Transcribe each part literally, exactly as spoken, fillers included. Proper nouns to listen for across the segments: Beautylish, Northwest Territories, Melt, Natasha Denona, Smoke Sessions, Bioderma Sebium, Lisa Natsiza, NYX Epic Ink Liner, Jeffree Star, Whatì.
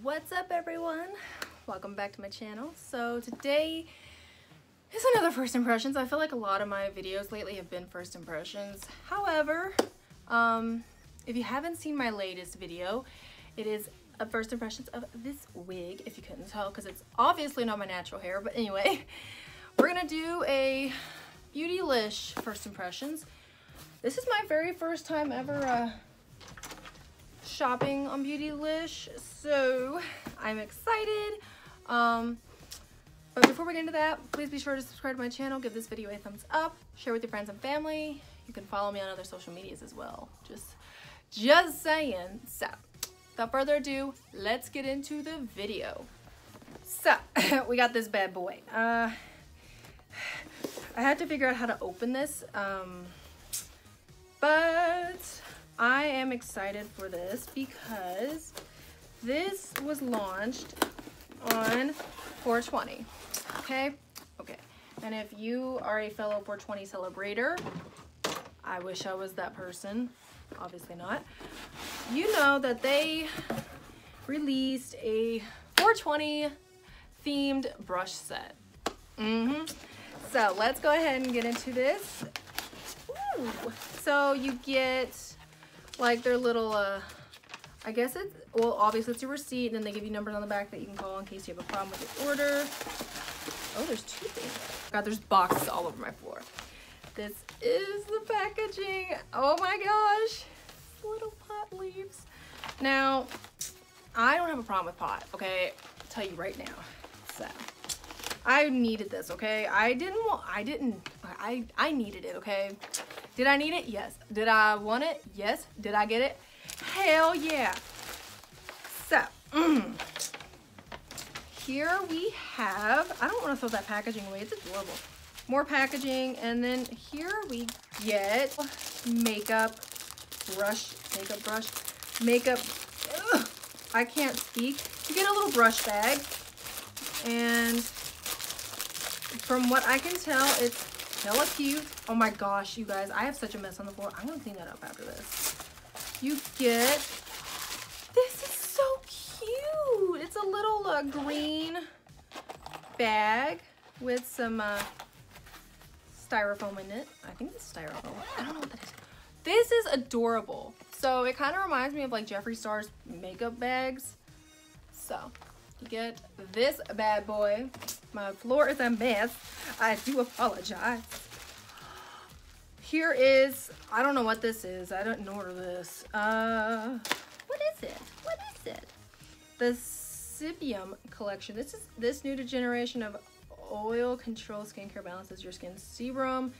What's up, everyone? Welcome back to my channel. So today is another first impressions. I feel like a lot of my videos lately have been first impressions. However, um, if you haven't seen my latest video, it is a first impressions of this wig, if you couldn't tell, because it's obviously not my natural hair. But anyway, we're gonna do a Beautylish first impressions. This is my very first time ever uh, shopping on Beautylish, so I'm excited. Um, but before we get into that, please be sure to subscribe to my channel, give this video a thumbs up, share with your friends and family. You can follow me on other social medias as well. Just, just saying. So, without further ado, let's get into the video. So, we got this bad boy. Uh, I had to figure out how to open this, um, but I am excited for this because this was launched on four twenty, okay? Okay, and if you are a fellow four twenty celebrator, I wish I was that person, obviously not. You know that they released a four twenty themed brush set. Mm-hmm. So let's go ahead and get into this. Ooh. So you get like their little, uh, I guess it's, well, obviously it's your receipt, and then they give you numbers on the back that you can call in case you have a problem with your order. Oh, there's two things. God, there's boxes all over my floor. This is the packaging. Oh my gosh, little pot leaves. Now, I don't have a problem with pot, okay? I'll tell you right now, so. I needed this, okay? I didn't want, I didn't, I, I needed it, okay? Did I need it? Yes. Did I want it? Yes. Did I get it? Hell yeah. So, mm, here we have, I don't want to throw that packaging away, it's adorable. More packaging, and then here we get makeup brush, makeup brush, makeup, ugh, I can't speak. You get a little brush bag, and from what I can tell, it's hella cute. Oh my gosh, you guys, I have such a mess on the floor. I'm gonna clean that up after this. You get, this is so cute. It's a little uh, green bag with some uh, styrofoam in it. I think it's styrofoam. I don't know what that is. This is adorable. So it kind of reminds me of like Jeffree Star's makeup bags. So you get this bad boy. My floor is a mess. I do apologize. Here is, I don't know what this is. I didn't order this. Uh, what is it? What is it? The Sebium collection. This is this new generation of oil control skincare balances your skin sebum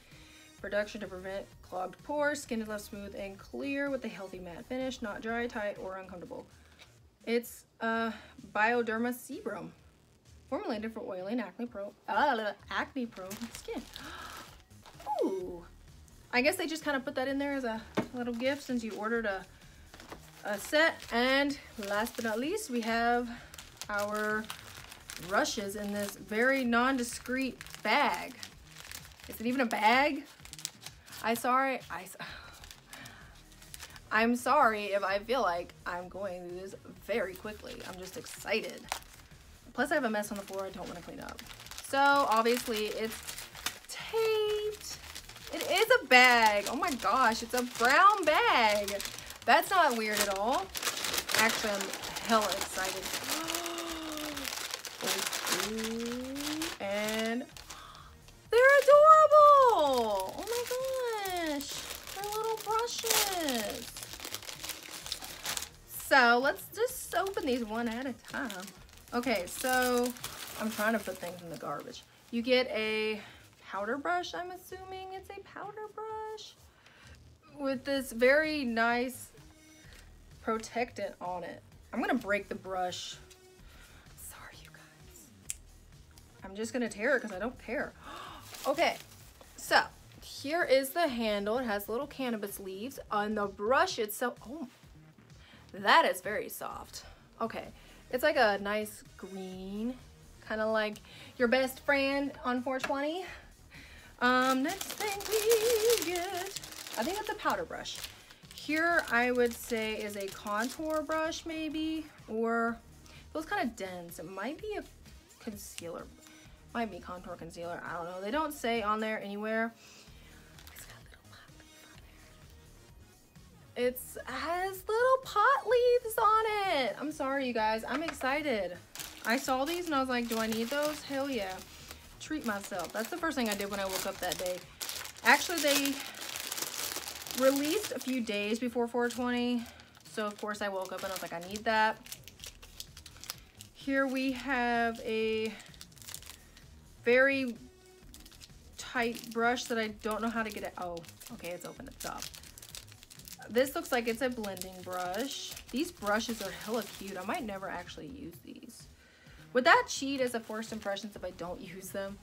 production to prevent clogged pores. Skin is left smooth and clear with a healthy matte finish, not dry, tight, or uncomfortable. It's uh, Bioderma Sebium. Formulated for oily and acne prone, uh, acne prone skin. Ooh, I guess they just kind of put that in there as a little gift since you ordered a, a set. And last but not least, we have our brushes in this very non-discreet bag. Is it even a bag? I sorry, I, I'm sorry if I feel like I'm going through this very quickly. I'm just excited. Plus I have a mess on the floor I don't want to clean up. So obviously it's taped. It is a bag. Oh my gosh, it's a brown bag. That's not weird at all. Actually, I'm hella excited. And they're adorable. Oh my gosh, they're little brushes. So let's just open these one at a time. Okay, so I'm trying to put things in the garbage. You get a powder brush, I'm assuming it's a powder brush, with this very nice protectant on it. I'm gonna break the brush. Sorry, you guys. I'm just gonna tear it because I don't care. Okay, so here is the handle. It has little cannabis leaves on the brush itself. Oh, that is very soft. Okay. It's like a nice green, kind of like your best friend on four twenty. Um, next thing we get, I think that's a powder brush. Here I would say is a contour brush maybe, or feels kind of dense. It might be a concealer, might be contour concealer, I don't know. They don't say on there anywhere. It's got little pot leaves on there. It's has little pot leaves on it. I'm sorry you guys, I'm excited. I saw these and I was like, do I need those? Hell yeah, treat myself. That's the first thing I did when I woke up that day. Actually, they released a few days before four twenty, so of course I woke up and I was like, I need that. Here we have a very tight brush that I don't know how to get it. Oh, okay, it's open at the top. This looks like it's a blending brush. These brushes are hella cute. I might never actually use these. Would that cheat as a first impressions if I don't use them?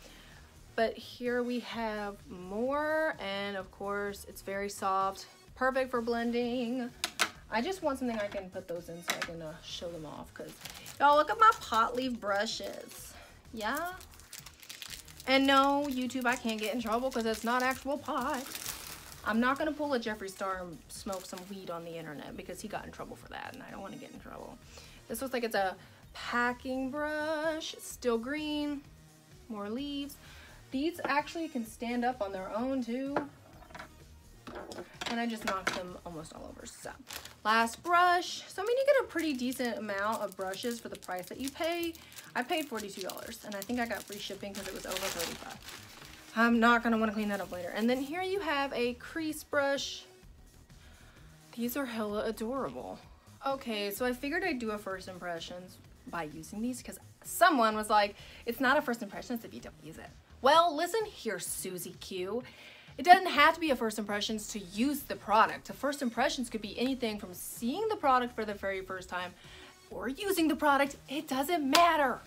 But here we have more, and of course it's very soft, perfect for blending. I just want something I can put those in so I can uh, show them off, because y'all look at my pot leaf brushes. Yeah, and no, YouTube, I can't get in trouble because it's not actual pot. I'm not gonna pull a Jeffree Star and smoke some weed on the internet because he got in trouble for that, and I don't want to get in trouble. This looks like it's a packing brush. It's still green, more leaves. These actually can stand up on their own too. And I just knocked them almost all over. So last brush. So I mean, you get a pretty decent amount of brushes for the price that you pay. I paid forty-two dollars and I think I got free shipping because it was over thirty-five dollars. I'm not gonna wanna clean that up later. And then here you have a crease brush. These are hella adorable. Okay, so I figured I'd do a first impressions by using these because someone was like, it's not a first impressions if you don't use it. Well, listen here, Susie Q. It doesn't have to be a first impressions to use the product. A first impressions could be anything from seeing the product for the very first time or using the product. It doesn't matter.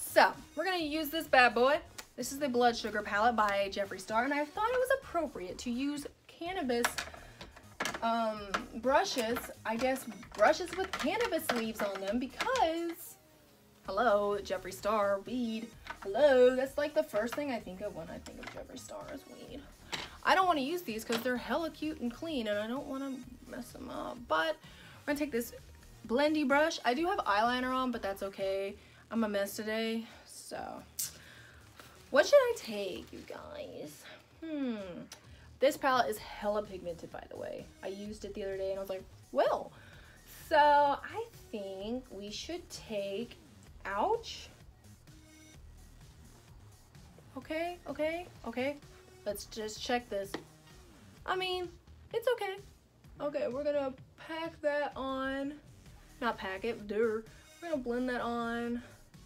So we're gonna use this bad boy. This is the Blood Sugar palette by Jeffree Star, and I thought it was appropriate to use cannabis um, brushes, I guess brushes with cannabis leaves on them, because hello, Jeffree Star, weed. Hello, that's like the first thing I think of when I think of Jeffree Star is weed. I don't want to use these because they're hella cute and clean and I don't want to mess them up. But we're going to take this blendy brush. I do have eyeliner on, but that's okay. I'm a mess today. So what should I take, you guys? Hmm. This palette is hella pigmented, by the way. I used it the other day and I was like, well. So I think we should take... ouch. Okay, okay, okay. Let's just check this. I mean, it's okay. Okay, we're gonna pack that on. Not pack it, dude. We're gonna blend that on.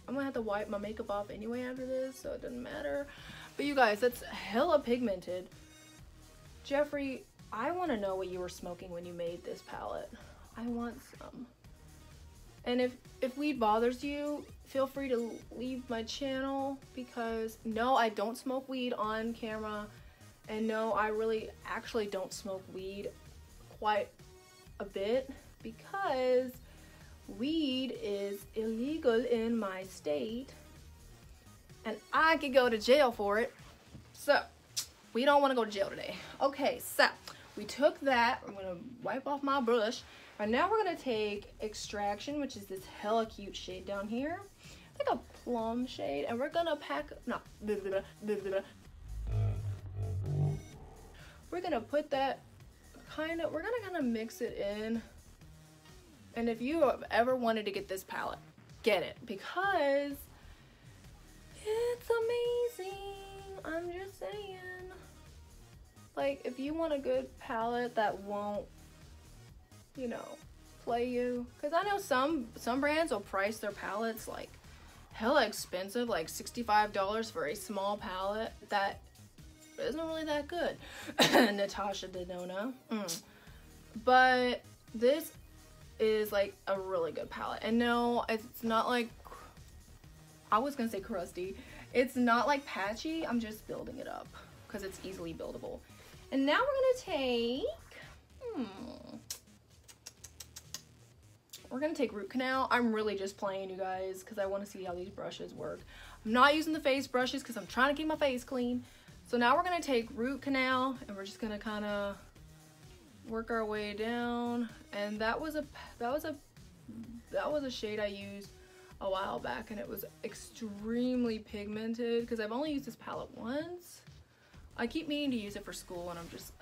I'm gonna have to wipe my makeup off anyway after this, so it doesn't matter. But you guys, that's hella pigmented. Jeffree, I wanna know what you were smoking when you made this palette. I want some. And if, if weed bothers you, feel free to leave my channel, because no, I don't smoke weed on camera. And no, I really actually don't smoke weed quite a bit, because weed is illegal in my state and I could go to jail for it. So we don't want to go to jail today. Okay, so we took that. I'm going to wipe off my brush. And now we're gonna take Extraction, which is this hella cute shade down here, like a plum shade, and we're gonna pack, no, blah, blah, blah, blah. We're gonna put that kind of, we're gonna kind of mix it in. And if you have ever wanted to get this palette, get it, because it's amazing. I'm just saying, like, if you want a good palette that won't, you know, play you, because I know some some brands will price their palettes like hella expensive, like sixty-five dollars for a small palette that isn't really that good. Natasha Denona. Mm. But this is like a really good palette, and no, it's not like, I was gonna say crusty, it's not like patchy. I'm just building it up because it's easily buildable. And now we're gonna take hmm We're gonna take Root Canal. I'm really just playing, you guys, because I want to see how these brushes work. I'm not using the face brushes because I'm trying to keep my face clean. So now we're gonna take Root Canal and we're just gonna kind of work our way down. And that was a that was a that was a shade I used. a while back and it was extremely pigmented because I've only used this palette once. I keep meaning to use it for school and I'm just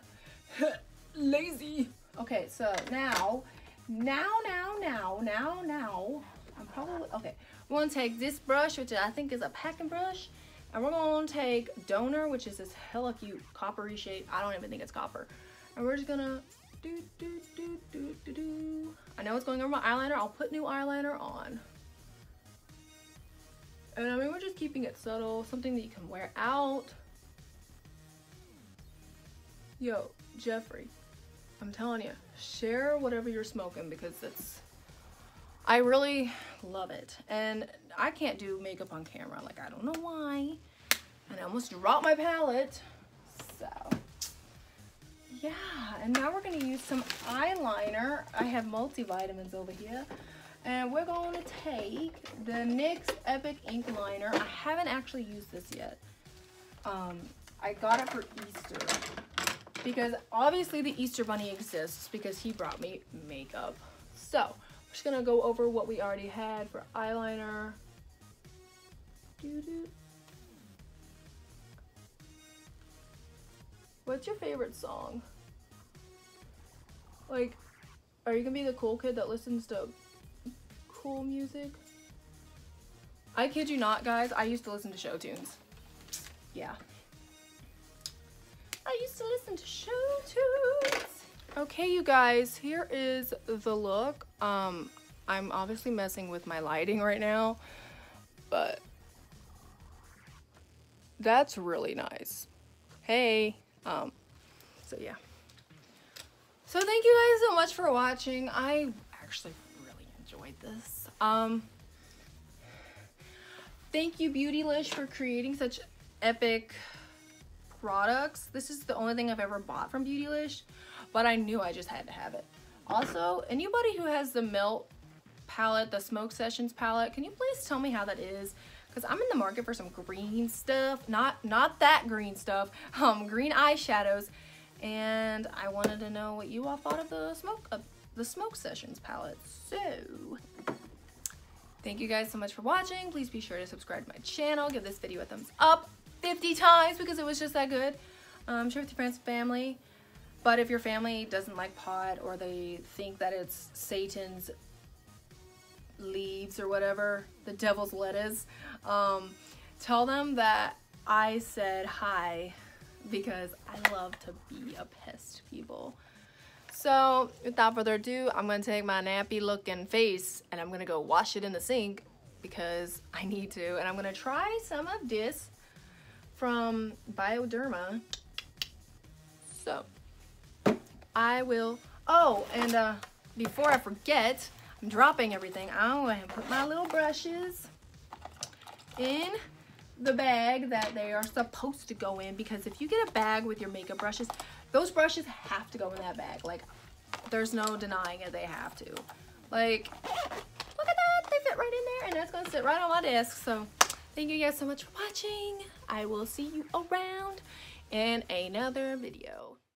lazy. Okay, so now, now, now, now, now, now, I'm probably, okay. We're gonna take this brush, which I think is a packing brush, and we're gonna take Donor, which is this hella cute coppery shape. I don't even think it's copper. And we're just gonna do, do, do, do, do, do. I know it's going over my eyeliner. I'll put new eyeliner on. And I mean, we're just keeping it subtle, something that you can wear out. Yo, Jeffree, I'm telling you, share whatever you're smoking because it's, I really love it. And I can't do makeup on camera. Like, I don't know why. And I almost dropped my palette. So, yeah. And now we're gonna use some eyeliner. I have multivitamins over here. And we're gonna take the N Y X Epic Ink Liner. I haven't actually used this yet. Um, I got it for Easter because obviously the Easter Bunny exists because he brought me makeup. So, just gonna go over what we already had for eyeliner. Doo -doo. What's your favorite song? Like, are you gonna be the cool kid that listens to cool music? I kid you not, guys, I used to listen to show tunes. Yeah, I used to listen to show tunes. Okay, you guys, here is the look. Um, I'm obviously messing with my lighting right now, but that's really nice. Hey, um, so yeah. So thank you guys so much for watching. I actually really enjoyed this. Um, thank you, Beautylish, for creating such epic products. This is the only thing I've ever bought from Beautylish, but I knew I just had to have it. Also, anybody who has the Melt palette, the Smoke Sessions palette, can you please tell me how that is? Because I'm in the market for some green stuff. Not not that green stuff. Um, green eyeshadows. And I wanted to know what you all thought of the Smoke, uh, the Smoke Sessions palette. So, thank you guys so much for watching. Please be sure to subscribe to my channel. Give this video a thumbs up fifty times because it was just that good. Um, share with your friends and family. But if your family doesn't like pot or they think that it's Satan's leaves or whatever, the devil's lettuce, um, tell them that I said hi because I love to be a pest people. So without further ado, I'm going to take my nappy looking face and I'm going to go wash it in the sink because I need to. And I'm going to try some of this from Bioderma. So I will, oh, and uh, before I forget, I'm dropping everything. I'm going to put my little brushes in the bag that they are supposed to go in, because if you get a bag with your makeup brushes, those brushes have to go in that bag. Like, there's no denying it, they have to. Like, look at that, they fit right in there, and that's going to sit right on my desk. So thank you guys so much for watching. I will see you around in another video.